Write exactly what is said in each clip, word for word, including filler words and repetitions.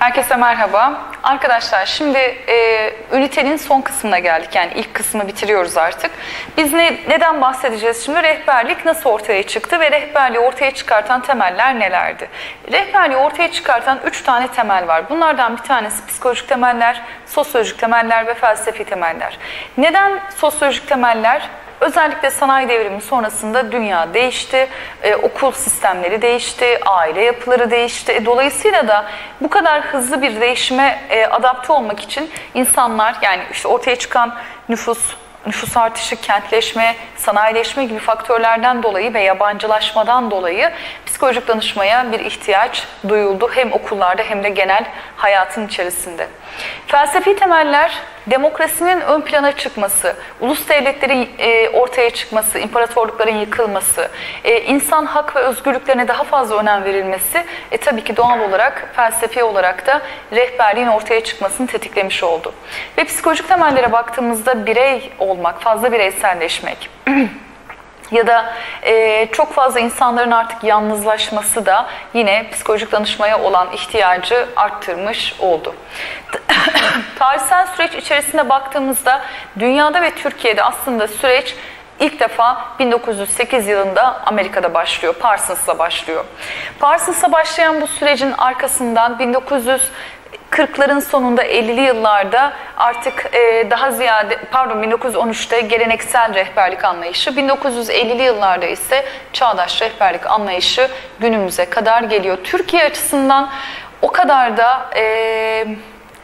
Herkese merhaba. Arkadaşlar şimdi e, ünitenin son kısmına geldik. Yani ilk kısmı bitiriyoruz artık. Biz ne, neden bahsedeceğiz şimdi? Rehberlik nasıl ortaya çıktı ve rehberliği ortaya çıkartan temeller nelerdi? Rehberliği ortaya çıkartan üç tane temel var. Bunlardan bir tanesi psikolojik temeller, sosyolojik temeller ve felsefi temeller. Neden sosyolojik temeller? Özellikle sanayi devrimi sonrasında dünya değişti, e, okul sistemleri değişti, aile yapıları değişti. Dolayısıyla da bu kadar hızlı bir değişime e, adapte olmak için insanlar, yani işte ortaya çıkan nüfus, nüfus artışı, kentleşme, sanayileşme gibi faktörlerden dolayı ve yabancılaşmadan dolayı psikolojik danışmaya bir ihtiyaç duyuldu. Hem okullarda hem de genel hayatın içerisinde. Felsefi temeller, demokrasinin ön plana çıkması, ulus devletlerin ortaya çıkması, imparatorlukların yıkılması, insan hak ve özgürlüklerine daha fazla önem verilmesi, e tabii ki doğal olarak, felsefi olarak da rehberliğin ortaya çıkmasını tetiklemiş oldu. Ve psikolojik temellere baktığımızda birey olmak, fazla bireyselleşmek ya da e, çok fazla insanların artık yalnızlaşması da yine psikolojik danışmaya olan ihtiyacı arttırmış oldu. Tarihsel süreç içerisinde baktığımızda dünyada ve Türkiye'de aslında süreç ilk defa bin dokuz yüz sekiz yılında Amerika'da başlıyor, Parsons'la başlıyor. Parsons'la başlayan bu sürecin arkasından bin dokuz yüz kırkların sonunda ellili yıllarda artık daha ziyade, pardon bin dokuz yüz on üçte geleneksel rehberlik anlayışı, bin dokuz yüz ellili yıllarda ise çağdaş rehberlik anlayışı günümüze kadar geliyor. Türkiye açısından o kadar da e,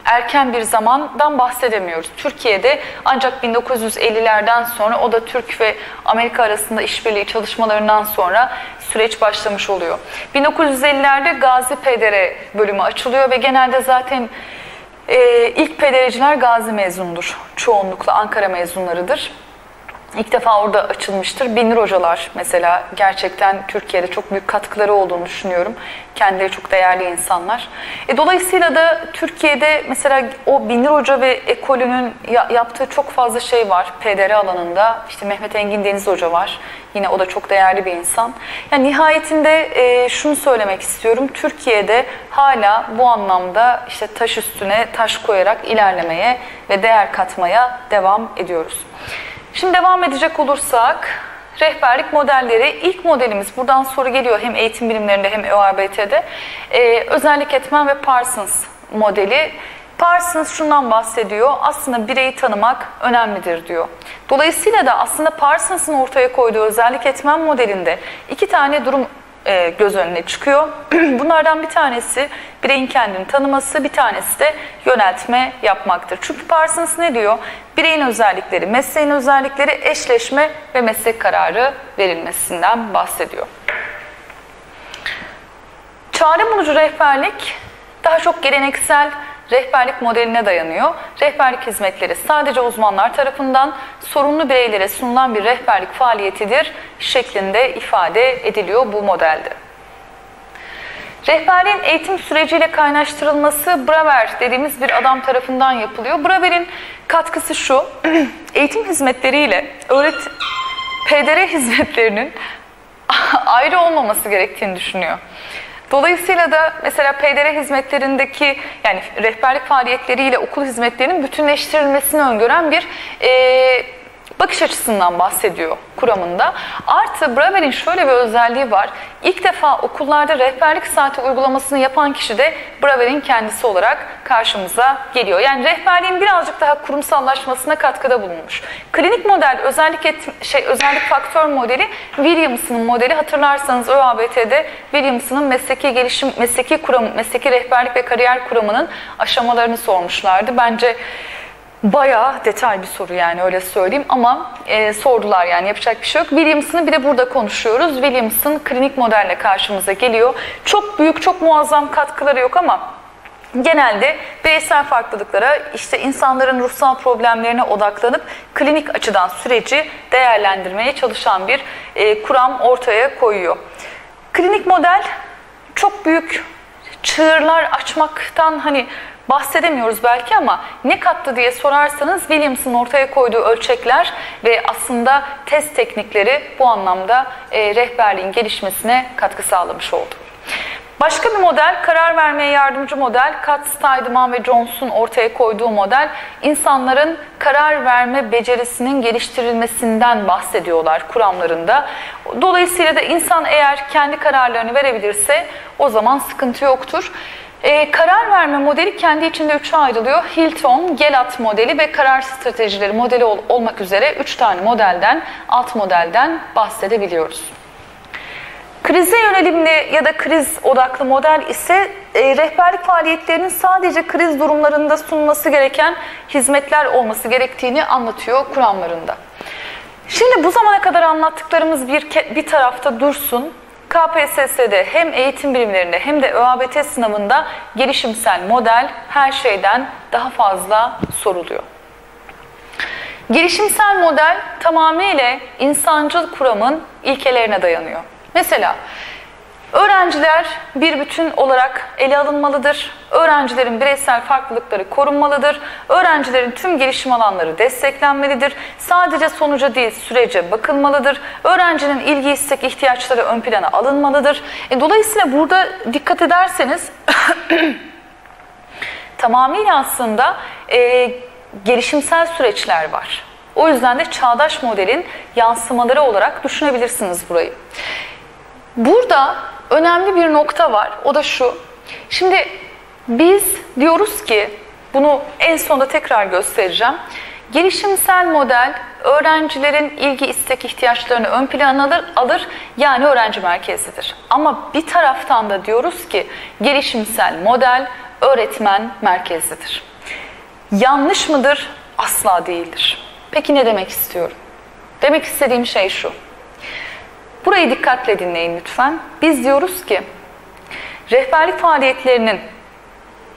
erken bir zamandan bahsedemiyoruz. Türkiye'de ancak bin dokuz yüz ellilerden sonra, o da Türk ve Amerika arasında işbirliği çalışmalarından sonra süreç başlamış oluyor. bin dokuz yüz ellilerde Gazi Pedere bölümü açılıyor ve genelde zaten e, ilk pedereciler Gazi mezunudur. Çoğunlukla Ankara mezunlarıdır. İlk defa orada açılmıştır. Binir hocalar mesela gerçekten Türkiye'de çok büyük katkıları olduğunu düşünüyorum. Kendileri çok değerli insanlar. E, dolayısıyla da Türkiye'de mesela o Binir Hoca ve ekolünün yaptığı çok fazla şey var. P D R alanında işte Mehmet Engin Deniz Hoca var. Yine o da çok değerli bir insan. Yani nihayetinde e, şunu söylemek istiyorum. Türkiye'de hala bu anlamda işte taş üstüne taş koyarak ilerlemeye ve değer katmaya devam ediyoruz. Şimdi devam edecek olursak, rehberlik modelleri, ilk modelimiz, buradan soru geliyor hem eğitim bilimlerinde hem Ö A B T'de, ee, özellik etmen ve Parsons modeli. Parsons şundan bahsediyor, aslında bireyi tanımak önemlidir diyor. Dolayısıyla da aslında Parsons'ın ortaya koyduğu özellik etmen modelinde iki tane durum e, göz önüne çıkıyor. Bunlardan bir tanesi bireyin kendini tanıması, bir tanesi de yöneltme yapmaktır. Çünkü Parsons ne diyor? Bireyin özellikleri, mesleğin özellikleri, eşleşme ve meslek kararı verilmesinden bahsediyor. Çare bulucu rehberlik daha çok geleneksel rehberlik modeline dayanıyor. Rehberlik hizmetleri sadece uzmanlar tarafından sorumlu bireylere sunulan bir rehberlik faaliyetidir şeklinde ifade ediliyor bu modelde. Rehberliğin eğitim süreciyle kaynaştırılması Braver dediğimiz bir adam tarafından yapılıyor. Braver'in katkısı şu, eğitim hizmetleriyle öğret P D R hizmetlerinin ayrı olmaması gerektiğini düşünüyor. Dolayısıyla da mesela P D R hizmetlerindeki, yani rehberlik faaliyetleriyle okul hizmetlerinin bütünleştirilmesini öngören bir e, bakış açısından bahsediyor kuramında. Artı Braver'in şöyle bir özelliği var. İlk defa okullarda rehberlik saati uygulamasını yapan kişi de Braver'in kendisi olarak karşımıza geliyor. Yani rehberliğin birazcık daha kurumsallaşmasına katkıda bulunmuş. Klinik model, özellik et, şey özellik faktör modeli Williamson'ın modeli. Hatırlarsanız Ö A B T'de Williamson'ın mesleki gelişim, mesleki kuram, mesleki rehberlik ve kariyer kuramının aşamalarını sormuşlardı. Bence bayağı detay bir soru, yani öyle söyleyeyim, ama e, sordular, yani yapacak bir şey yok. Williamson'ı bir de burada konuşuyoruz. Williamson klinik modelle karşımıza geliyor. Çok büyük, çok muazzam katkıları yok ama genelde bireysel farklılıklara, işte insanların ruhsal problemlerine odaklanıp klinik açıdan süreci değerlendirmeye çalışan bir e, kuram ortaya koyuyor. Klinik model çok büyük çığırlar açmaktan hani bahsedemiyoruz belki ama ne kattı diye sorarsanız Williams'ın ortaya koyduğu ölçekler ve aslında test teknikleri bu anlamda e, rehberliğin gelişmesine katkı sağlamış oldu. Başka bir model, karar vermeye yardımcı model, Katz, Tiedemann ve Jones'un ortaya koyduğu model, insanların karar verme becerisinin geliştirilmesinden bahsediyorlar kuramlarında. Dolayısıyla da insan eğer kendi kararlarını verebilirse o zaman sıkıntı yoktur. Ee, karar verme modeli kendi içinde üçe ayrılıyor. Hilton, Gelat modeli ve karar stratejileri modeli ol, olmak üzere üç tane modelden, alt modelden bahsedebiliyoruz. Krize yönelimli ya da kriz odaklı model ise e, rehberlik faaliyetlerinin sadece kriz durumlarında sunması gereken hizmetler olması gerektiğini anlatıyor kuramlarında. Şimdi bu zamana kadar anlattıklarımız bir, bir tarafta dursun. K P S S'de hem eğitim birimlerinde hem de ÖABT sınavında gelişimsel model her şeyden daha fazla soruluyor. Gelişimsel model tamamıyla insancıl kuramın ilkelerine dayanıyor. Mesela öğrenciler bir bütün olarak ele alınmalıdır. Öğrencilerin bireysel farklılıkları korunmalıdır. Öğrencilerin tüm gelişim alanları desteklenmelidir. Sadece sonuca değil sürece bakılmalıdır. Öğrencinin ilgi, istek, ihtiyaçları ön plana alınmalıdır. E, dolayısıyla burada dikkat ederseniz tamamıyla aslında e, gelişimsel süreçler var. O yüzden de çağdaş modelin yansımaları olarak düşünebilirsiniz burayı. Burada önemli bir nokta var. O da şu. Şimdi biz diyoruz ki, bunu en sonda tekrar göstereceğim. Gelişimsel model öğrencilerin ilgi, istek, ihtiyaçlarını ön plana alır. Yani öğrenci merkezlidir. Ama bir taraftan da diyoruz ki gelişimsel model öğretmen merkezlidir. Yanlış mıdır? Asla değildir. Peki ne demek istiyorum? Demek istediğim şey şu. Burayı dikkatle dinleyin lütfen. Biz diyoruz ki rehberlik faaliyetlerinin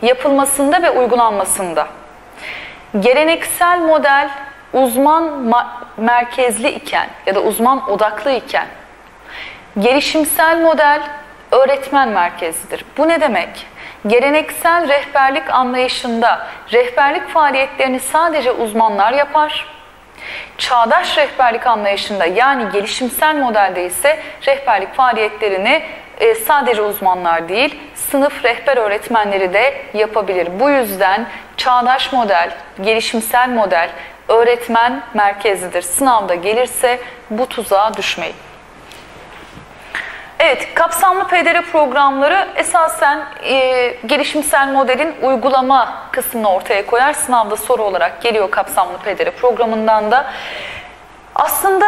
yapılmasında ve uygulanmasında geleneksel model uzman merkezli iken ya da uzman odaklı iken gelişimsel model öğretmen merkezlidir. Bu ne demek? Geleneksel rehberlik anlayışında rehberlik faaliyetlerini sadece uzmanlar yapar. Çağdaş rehberlik anlayışında yani gelişimsel modelde ise rehberlik faaliyetlerini sadece uzmanlar değil, sınıf rehber öğretmenleri de yapabilir. Bu yüzden çağdaş model, gelişimsel model öğretmen merkezlidir. Sınavda gelirse bu tuzağa düşmeyin. Evet, kapsamlı P D R programları esasen e, gelişimsel modelin uygulama kısmını ortaya koyar. Sınavda soru olarak geliyor kapsamlı P D R programından da. Aslında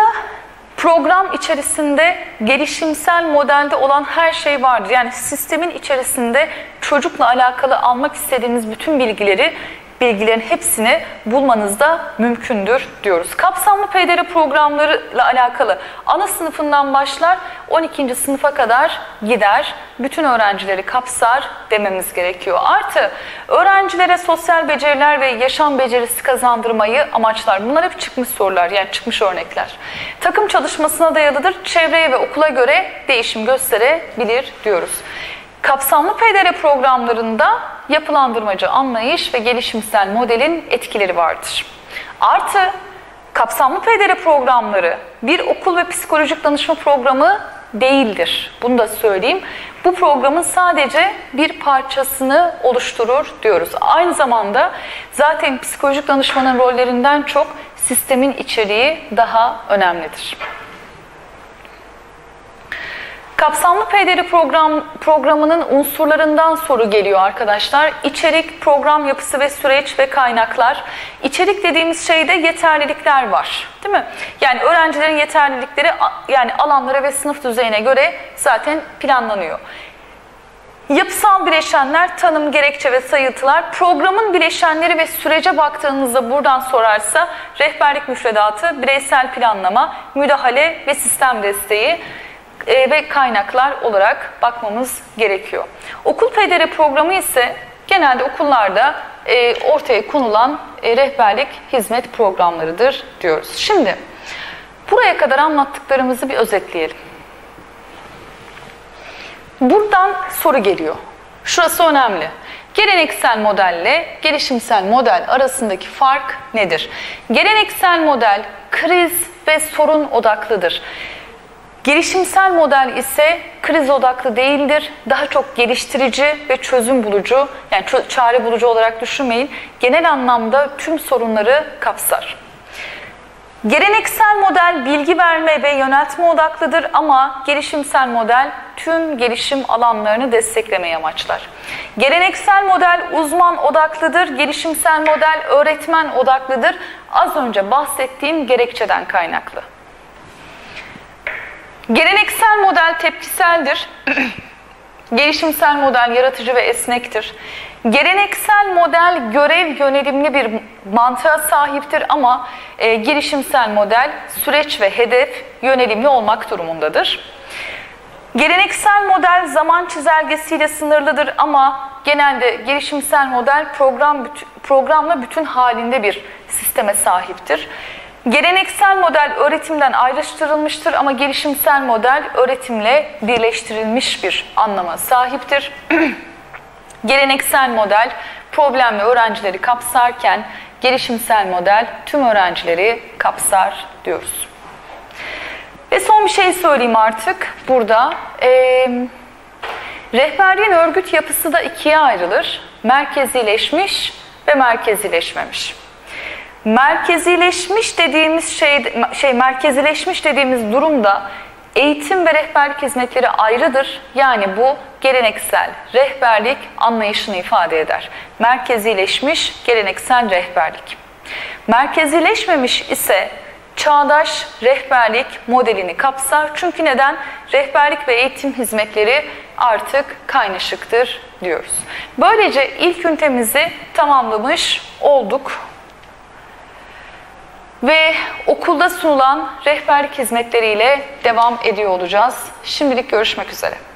program içerisinde gelişimsel modelde olan her şey vardır. Yani sistemin içerisinde çocukla alakalı almak istediğiniz bütün bilgileri, bilgilerin hepsini bulmanız da mümkündür diyoruz. Kapsamlı P D R programlarıyla alakalı ana sınıfından başlar, on ikinci sınıfa kadar gider, bütün öğrencileri kapsar dememiz gerekiyor. Artı öğrencilere sosyal beceriler ve yaşam becerisi kazandırmayı amaçlar. Bunlar hep çıkmış sorular, yani çıkmış örnekler. Takım çalışmasına dayalıdır, çevreye ve okula göre değişim gösterebilir diyoruz. Kapsamlı P D R programlarında yapılandırmacı anlayış ve gelişimsel modelin etkileri vardır. Artı kapsamlı P D R programları bir okul ve psikolojik danışma programı değildir. Bunu da söyleyeyim. Bu programın sadece bir parçasını oluşturur diyoruz. Aynı zamanda zaten psikolojik danışmanın rollerinden çok sistemin içeriği daha önemlidir. Kapsamlı P D R program, programının unsurlarından soru geliyor arkadaşlar. İçerik, program yapısı ve süreç ve kaynaklar. İçerik dediğimiz şeyde yeterlilikler var, değil mi? Yani öğrencilerin yeterlilikleri yani alanlara ve sınıf düzeyine göre zaten planlanıyor. Yapısal bileşenler, tanım, gerekçe ve sayıntılar. Programın bileşenleri ve sürece baktığınızda buradan sorarsa rehberlik müfredatı, bireysel planlama, müdahale ve sistem desteği ve kaynaklar olarak bakmamız gerekiyor. Okul P D R programı ise genelde okullarda ortaya konulan rehberlik hizmet programlarıdır diyoruz. Şimdi buraya kadar anlattıklarımızı bir özetleyelim. Buradan soru geliyor. Şurası önemli. Geleneksel modelle gelişimsel model arasındaki fark nedir? Geleneksel model kriz ve sorun odaklıdır. Girişimsel model ise kriz odaklı değildir. Daha çok geliştirici ve çözüm bulucu, yani çare bulucu olarak düşünmeyin. Genel anlamda tüm sorunları kapsar. Geleneksel model bilgi verme ve yöneltme odaklıdır ama gelişimsel model tüm gelişim alanlarını desteklemeyi amaçlar. Geleneksel model uzman odaklıdır, gelişimsel model öğretmen odaklıdır. Az önce bahsettiğim gerekçeden kaynaklı. Geleneksel model tepkiseldir. Gelişimsel model yaratıcı ve esnektir. Geleneksel model görev yönelimli bir mantığa sahiptir ama e, girişimsel model süreç ve hedef yönelimli olmak durumundadır. Geleneksel model zaman çizelgesiyle sınırlıdır ama genelde girişimsel model program programla bütün halinde bir sisteme sahiptir. Geleneksel model öğretimden ayrıştırılmıştır ama gelişimsel model öğretimle birleştirilmiş bir anlama sahiptir. Geleneksel model problemli öğrencileri kapsarken gelişimsel model tüm öğrencileri kapsar diyoruz. Ve son bir şey söyleyeyim artık burada. Ee, rehberliğin örgüt yapısı da ikiye ayrılır. Merkezileşmiş ve merkezileşmemiş. Merkezileşmiş dediğimiz şey, şey merkezileşmiş dediğimiz durumda eğitim ve rehberlik hizmetleri ayrıdır. Yani bu geleneksel rehberlik anlayışını ifade eder. Merkezileşmiş geleneksel rehberlik. Merkezileşmemiş ise çağdaş rehberlik modelini kapsar. Çünkü neden? Rehberlik ve eğitim hizmetleri artık kaynaşıktır diyoruz. Böylece ilk ünitemizi tamamlamış olduk. Ve okulda sunulan rehberlik hizmetleriyle devam ediyor olacağız. Şimdilik görüşmek üzere.